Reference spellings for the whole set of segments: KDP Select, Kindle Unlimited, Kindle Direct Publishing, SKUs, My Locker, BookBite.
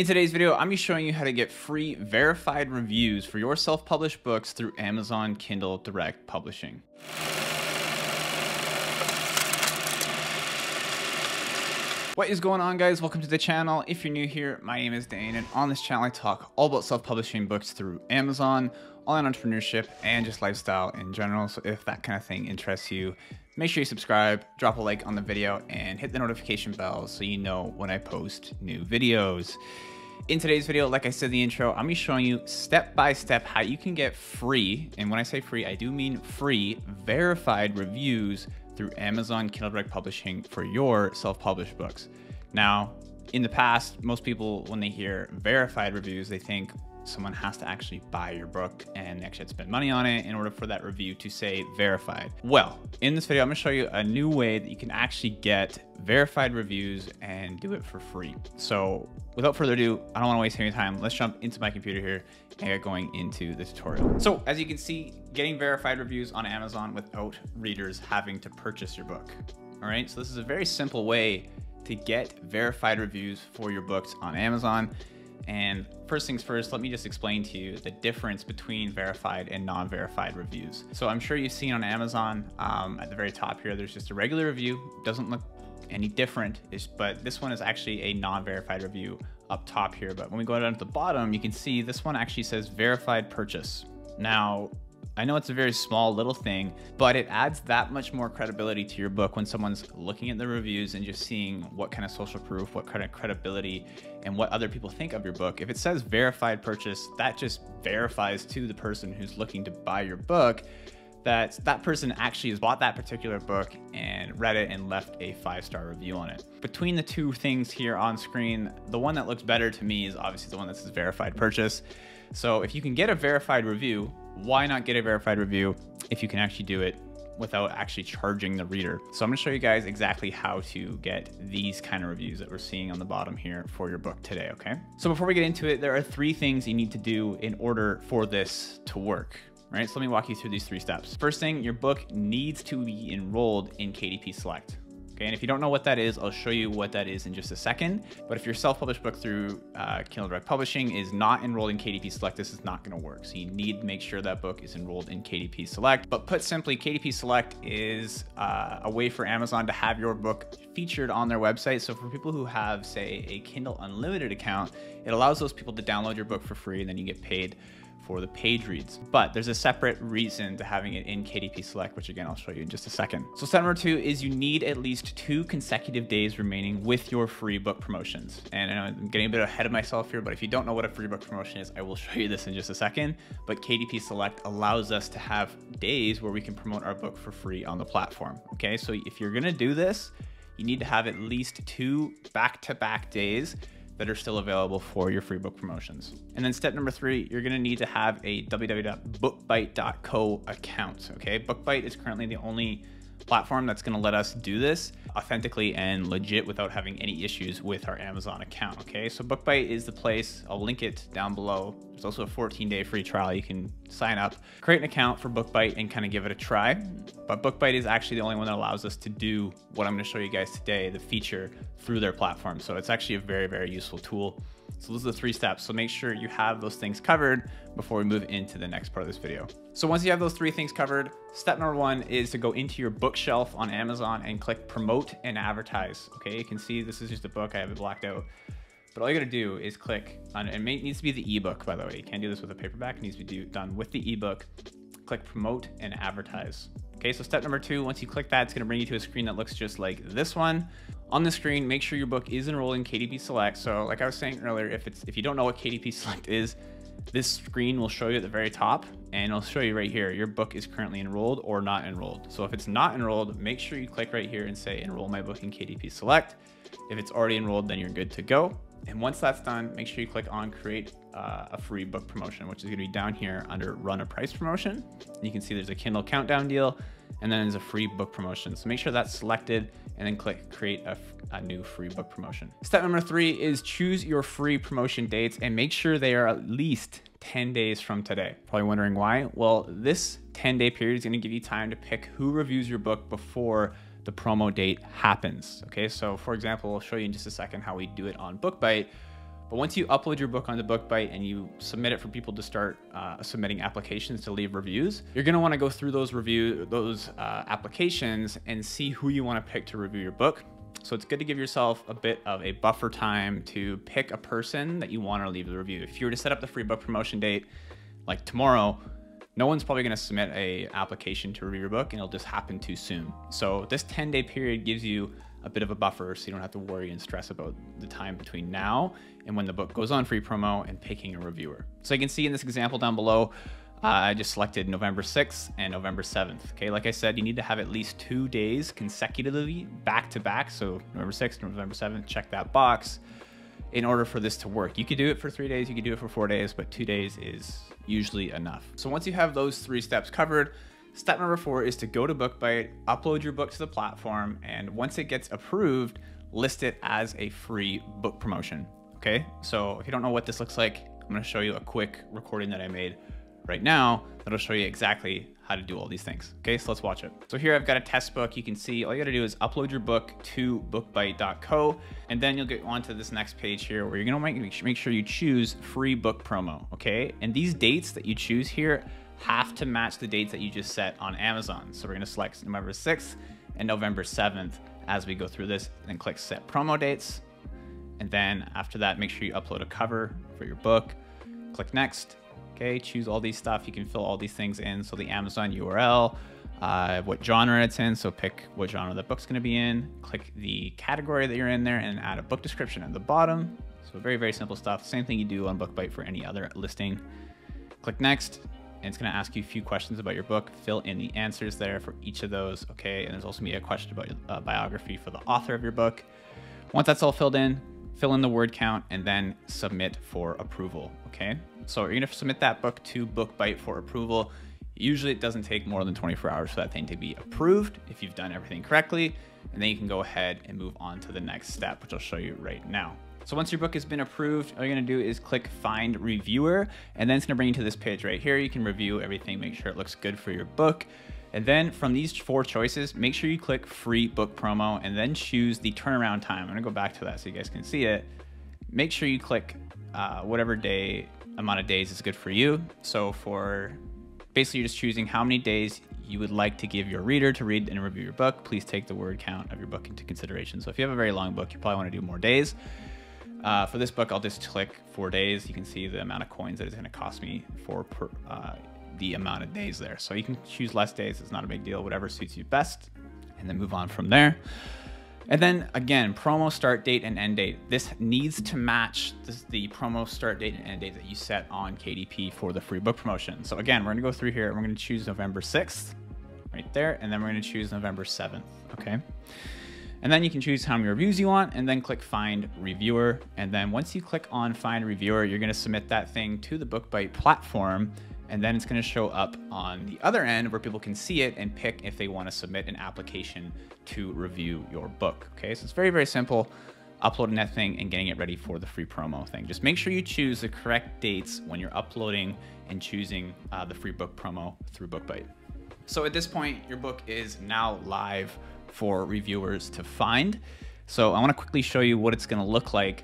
In today's video, I'm showing you how to get free verified reviews for your self-published books through Amazon Kindle Direct Publishing. What is going on, guys? Welcome to the channel. If you're new here, my name is Dane, and on this channel I talk all about self-publishing books through Amazon, online entrepreneurship, and just lifestyle in general. So if that kind of thing interests you, make sure you subscribe, drop a like on the video, and hit the notification bell so you know when I post new videos. In today's video, like I said in the intro, I'm showing you step-by-step how you can get free, and when I say free, I do mean free, verified reviews through Amazon Kindle Direct Publishing for your self-published books. Now, in the past, most people, when they hear verified reviews, they think someone has to actually buy your book and they actually had to spend money on it in order for that review to say verified. Well, in this video, I'm gonna show you a new way that you can actually get verified reviews and do it for free. So without further ado, I don't wanna waste any time. Let's jump into my computer here and get going into the tutorial. So as you can see, getting verified reviews on Amazon without readers having to purchase your book. All right, so this is a very simple way to get verified reviews for your books on Amazon. And first things first, let me just explain to you the difference between verified and non-verified reviews. So I'm sure you've seen on Amazon, at the very top here, there's just a regular review. Doesn't look any different, but this one is actually a non-verified review up top here. But when we go down to the bottom, you can see this one actually says verified purchase. Now, I know it's a very small little thing, but it adds that much more credibility to your book when someone's looking at the reviews and just seeing what kind of social proof, what kind of credibility, and what other people think of your book. If it says verified purchase, that just verifies to the person who's looking to buy your book that that person actually has bought that particular book and read it and left a five-star review on it. Between the two things here on screen, the one that looks better to me is obviously the one that says verified purchase. So if you can get a verified review, why not get a verified review if you can actually do it without actually charging the reader? So I'm gonna show you guys exactly how to get these kind of reviews that we're seeing on the bottom here for your book today, okay? So before we get into it, there are three things you need to do in order for this to work, right? So let me walk you through these three steps. First thing, your book needs to be enrolled in KDP Select. Okay, and if you don't know what that is, I'll show you what that is in just a second. But if your self-published book through Kindle Direct Publishing is not enrolled in KDP Select, this is not gonna work. So you need to make sure that book is enrolled in KDP Select. But put simply, KDP Select is a way for Amazon to have your book featured on their website. So for people who have, say, a Kindle Unlimited account, it allows those people to download your book for free and then you get paid for the page reads. But there's a separate reason to having it in KDP Select, which again, I'll show you in just a second. So step number two is you need at least 2 consecutive days remaining with your free book promotions. And I know I'm getting a bit ahead of myself here, but if you don't know what a free book promotion is, I will show you this in just a second. But KDP Select allows us to have days where we can promote our book for free on the platform. Okay, so if you're gonna do this, you need to have at least 2 back-to-back days that are still available for your free book promotions. And then step number 3, you're gonna need to have a www.bookbite.co account, okay? BookBite is currently the only platform that's gonna let us do this authentically and legit without having any issues with our Amazon account, okay? So BookBite is the place, I'll link it down below. There's also a 14-day free trial. You can sign up, create an account for BookBite and kind of give it a try. But BookBite is actually the only one that allows us to do what I'm gonna show you guys today, the feature through their platform. So it's actually a very, very useful tool. So those are the 3 steps. So make sure you have those things covered before we move into the next part of this video. So once you have those 3 things covered, step number 1 is to go into your bookshelf on Amazon and click promote and advertise. Okay, you can see this is just a book, I have it blacked out. But all you gotta do is click on it. It needs to be the ebook, by the way. You can't do this with a paperback. It needs to be done with the ebook. Click promote and advertise. Okay, so step number 2, once you click that, it's gonna bring you to a screen that looks just like this one. On the screen, make sure your book is enrolled in KDP Select. So like I was saying earlier, if you don't know what KDP Select is, this screen will show you at the very top and it'll show you right here, your book is currently enrolled or not enrolled. So if it's not enrolled, make sure you click right here and say, enroll my book in KDP Select. If it's already enrolled, then you're good to go. And once that's done, make sure you click on create a free book promotion, which is gonna be down here under run a price promotion. And you can see there's a Kindle countdown deal and then there's a free book promotion. So make sure that's selected and then click create a new free book promotion. Step number 3 is choose your free promotion dates and make sure they are at least 10 days from today. Probably wondering why? Well, this 10-day period is gonna give you time to pick who reviews your book before the promo date happens. Okay, so for example, I'll show you in just a second how we do it on BookBite, But once you upload your book onto BookBite and you submit it for people to start submitting applications to leave reviews, you're gonna wanna go through those applications and see who you wanna pick to review your book. So it's good to give yourself a bit of a buffer time to pick a person that you wanna leave the review. If you were to set up the free book promotion date, like tomorrow, no one's probably gonna submit a application to review your book, and it'll just happen too soon. So this 10-day period gives you a bit of a buffer, so you don't have to worry and stress about the time between now and when the book goes on free promo and picking a reviewer. So you can see in this example down below, I just selected November 6th and November 7th. Okay, like I said, you need to have at least 2 days consecutively back to back. So November 6th and November 7th, check that box in order for this to work. You could do it for 3 days, you could do it for 4 days, but 2 days is usually enough. So once you have those 3 steps covered, step number 4 is to go to BookBite, upload your book to the platform, and once it gets approved, list it as a free book promotion, okay? So if you don't know what this looks like, I'm gonna show you a quick recording that I made right now that'll show you exactly how to do all these things, okay? So let's watch it. So here I've got a test book. You can see all you gotta do is upload your book to bookbite.co, and then you'll get onto this next page here where you're gonna make sure you choose free book promo, okay? And these dates that you choose here have to match the dates that you just set on Amazon. So we're gonna select November 6th and November 7th as we go through this, and then click set promo dates. And then after that, make sure you upload a cover for your book, click next. Okay, choose all these stuff. You can fill all these things in. So the Amazon URL, what genre it's in. So pick what genre the book's gonna be in, click the category that you're in there, and add a book description at the bottom. So very, very simple stuff. Same thing you do on BookBite for any other listing. Click next. And it's gonna ask you a few questions about your book. Fill in the answers there for each of those, okay? And there's also gonna be a question about your biography for the author of your book. Once that's all filled in, fill in the word count, and then submit for approval, okay? So you're gonna submit that book to BookBite for approval. Usually it doesn't take more than 24 hours for that thing to be approved if you've done everything correctly, and then you can go ahead and move on to the next step, which I'll show you right now. So once your book has been approved, all you're gonna do is click Find Reviewer, and then it's gonna bring you to this page right here. You can review everything, make sure it looks good for your book. And then from these 4 choices, make sure you click Free Book Promo, and then choose the turnaround time. I'm gonna go back to that so you guys can see it. Make sure you click whatever amount of days is good for you. So for basically, you're just choosing how many days you would like to give your reader to read and review your book. Please take the word count of your book into consideration. So if you have a very long book, you probably wanna do more days. For this book, I'll just click 4 days. You can see the amount of coins that it's gonna cost me for the amount of days there. So you can choose less days, it's not a big deal, whatever suits you best, and then move on from there. And then again, promo start date and end date. This needs to match the promo start date and end date that you set on KDP for the free book promotion. So again, we're gonna go through here and we're gonna choose November 6th, right there, and then we're gonna choose November 7th, okay? And then you can choose how many reviews you want, and then click Find Reviewer. And then once you click on Find Reviewer, you're gonna submit that thing to the BookBite platform, and then it's gonna show up on the other end where people can see it and pick if they wanna submit an application to review your book, okay? So it's very, very simple, uploading that thing and getting it ready for the free promo thing. Just make sure you choose the correct dates when you're uploading and choosing the free book promo through BookBite. So at this point, your book is now live for reviewers to find. So I wanna quickly show you what it's gonna look like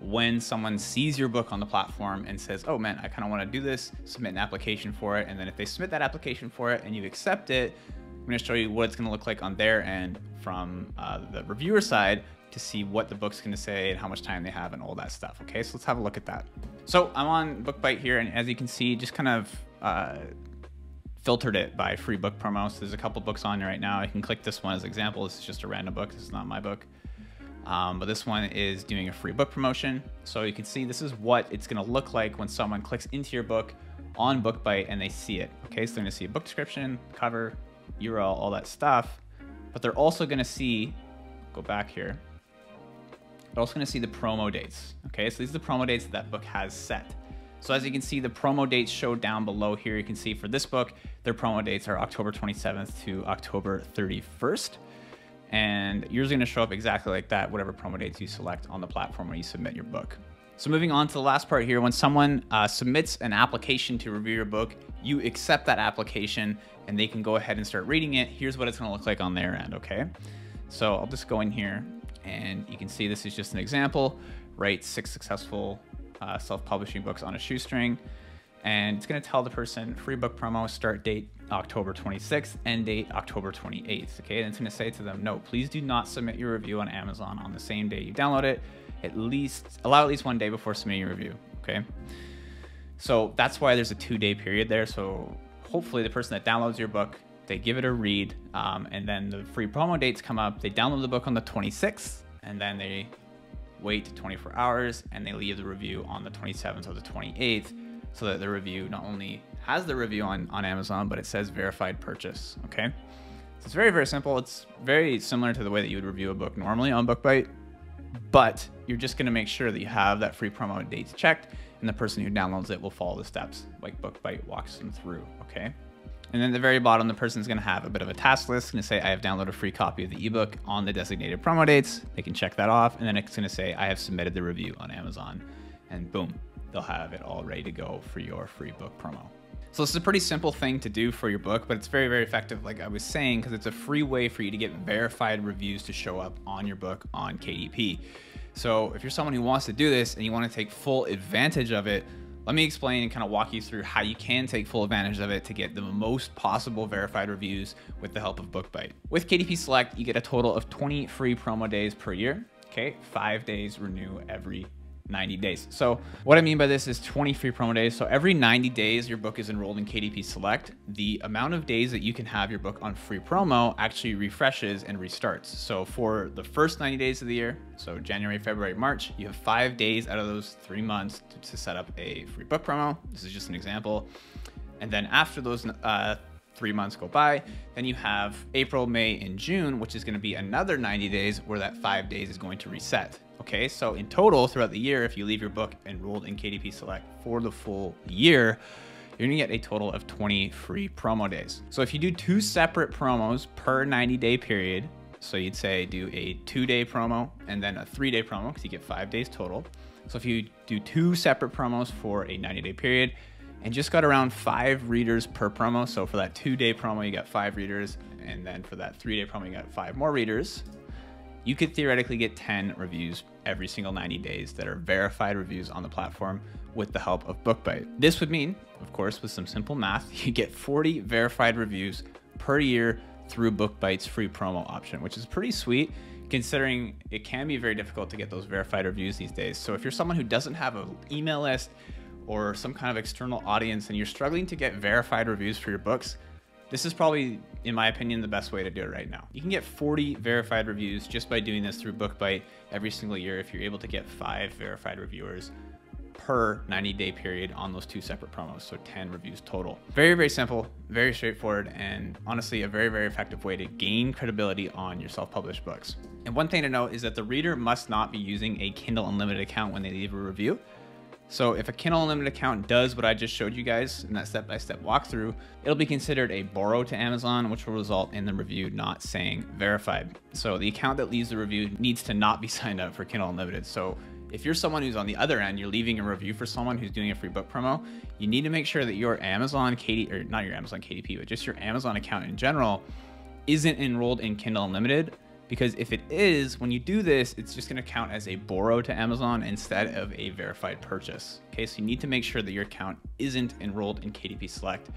when someone sees your book on the platform and says, oh man, I kinda wanna do this, submit an application for it. And then if they submit that application for it and you accept it, I'm gonna show you what it's gonna look like on their end from the reviewer side to see what the book's gonna say and how much time they have and all that stuff, okay? So let's have a look at that. So I'm on BookBite here, and as you can see, just kind of, filtered it by free book promo. So there's a couple books on right now. I can click this one as an example. This is just a random book. This is not my book. But this one is doing a free book promotion. So you can see this is what it's gonna look like when someone clicks into your book on BookBite and they see it. Okay, so they're gonna see a book description, cover, URL, all that stuff. But they're also gonna see, go back here, they're also gonna see the promo dates. Okay, so these are the promo dates that that book has set. So as you can see, the promo dates show down below here. You can see for this book, their promo dates are October 27th to October 31st. And yours are gonna show up exactly like that, whatever promo dates you select on the platform when you submit your book. So moving on to the last part here, when someone submits an application to review your book, you accept that application and they can go ahead and start reading it. Here's what it's gonna look like on their end, okay? So I'll just go in here and you can see this is just an example. write 6 successful self-publishing books on a shoestring. And it's going to tell the person free book promo, start date October 26th, end date October 28th. Okay, and it's going to say to them, no, please do not submit your review on Amazon on the same day you download it. At least allow at least 1 day before submitting your review. Okay, so that's why there's a 2-day period there. So hopefully the person that downloads your book, they give it a read, and then the free promo dates come up. They download the book on the 26th, and then they wait 24 hours and they leave the review on the 27th or the 28th. So that the review not only has the review on Amazon, but it says verified purchase, okay? So it's very, very simple. It's very similar to the way that you would review a book normally on BookBite, but you're just gonna make sure that you have that free promo dates checked, and the person who downloads it will follow the steps like BookBite walks them through, okay? And then at the very bottom, the person's gonna have a bit of a task list. It's gonna say, I have downloaded a free copy of the ebook on the designated promo dates. They can check that off, and then it's gonna say, I have submitted the review on Amazon, and boom. They'll have it all ready to go for your free book promo. So this is a pretty simple thing to do for your book, but it's very, very effective, like I was saying, because it's a free way for you to get verified reviews to show up on your book on KDP. So if you're someone who wants to do this and you want to take full advantage of it, let me explain and kind of walk you through how you can take full advantage of it to get the most possible verified reviews with the help of BookBite. With KDP Select, you get a total of 20 free promo days per year, okay? 5 days renew every 90 days. So what I mean by this is 20 free promo days. So every 90 days, your book is enrolled in KDP Select. The amount of days that you can have your book on free promo actually refreshes and restarts. So for the first 90 days of the year, so January, February, March, you have 5 days out of those 3 months to set up a free book promo. This is just an example. And then after those 3 months go by, then you have April, May, and June, which is going to be another 90 days where that 5 days is going to reset. Okay, so in total throughout the year, if you leave your book enrolled in KDP Select for the full year, you're gonna get a total of 20 free promo days. So if you do 2 separate promos per 90-day period, so you'd say do a 2-day promo and then a 3-day promo, because you get 5 days total. So if you do 2 separate promos for a 90-day period, and just got around 5 readers per promo. So for that 2-day promo, you got 5 readers. And then for that 3-day promo, you got 5 more readers. You could theoretically get 10 reviews every single 90 days that are verified reviews on the platform with the help of BookBite. This would mean, of course, with some simple math, you get 40 verified reviews per year through BookBite's free promo option, which is pretty sweet considering it can be very difficult to get those verified reviews these days. So if you're someone who doesn't have an email list, or some kind of external audience and you're struggling to get verified reviews for your books, this is probably, in my opinion, the best way to do it right now. You can get 40 verified reviews just by doing this through BookBite every single year if you're able to get 5 verified reviewers per 90-day period on those 2 separate promos, so 10 reviews total. Very, very simple, very straightforward, and honestly, a very, very effective way to gain credibility on your self-published books. And one thing to note is that the reader must not be using a Kindle Unlimited account when they leave a review. So if a Kindle Unlimited account does what I just showed you guys in that step-by-step walkthrough, it'll be considered a borrow to Amazon, which will result in the review not saying verified. So the account that leaves the review needs to not be signed up for Kindle Unlimited. So if you're someone who's on the other end, you're leaving a review for someone who's doing a free book promo, you need to make sure that your Amazon KDP, or not your Amazon KDP, but just your Amazon account in general, isn't enrolled in Kindle Unlimited. Because if it is, when you do this, it's just gonna count as a borrow to Amazon instead of a verified purchase. Okay, so you need to make sure that your account isn't enrolled in KDP Select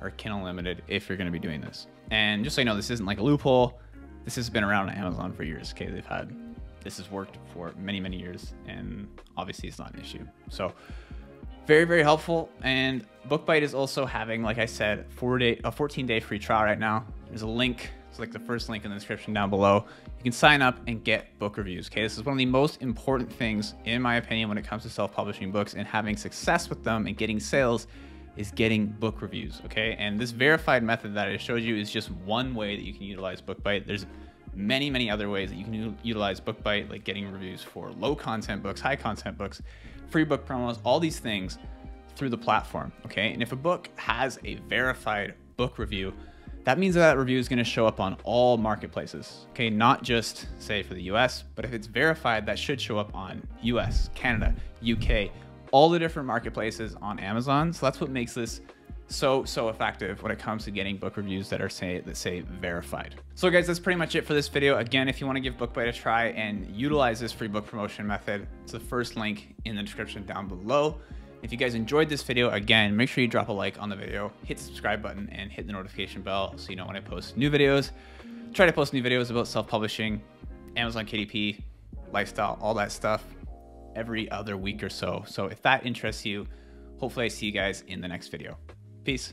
or Kindle Unlimited if you're gonna be doing this. And just so you know, this isn't like a loophole. This has been around on Amazon for years. Okay, this has worked for many, many years, and obviously it's not an issue. So very, very helpful. And BookBite is also having, like I said, a 14-day free trial right now. There's a link. It's like the first link in the description down below. You can sign up and get book reviews. Okay, this is one of the most important things, in my opinion, when it comes to self-publishing books and having success with them and getting sales is getting book reviews. Okay, and this verified method that I showed you is just one way that you can utilize BookBite. There's many, many other ways that you can utilize BookBite, like getting reviews for low content books, high content books, free book promos, all these things through the platform. Okay, and if a book has a verified book review, that means that review is going to show up on all marketplaces, okay? Not just, say, for the US, but if it's verified, that should show up on US, Canada, UK, all the different marketplaces on Amazon. So that's what makes this so effective when it comes to getting book reviews that are say verified. So guys, that's pretty much it for this video. Again, if you want to give BookBite a try and utilize this free book promotion method, it's the first link in the description down below. If you guys enjoyed this video, again, make sure you drop a like on the video, hit the subscribe button, and hit the notification bell so you know when I post new videos. Try to post new videos about self-publishing, Amazon KDP, lifestyle, all that stuff every other week or so. So if that interests you, hopefully I see you guys in the next video. Peace.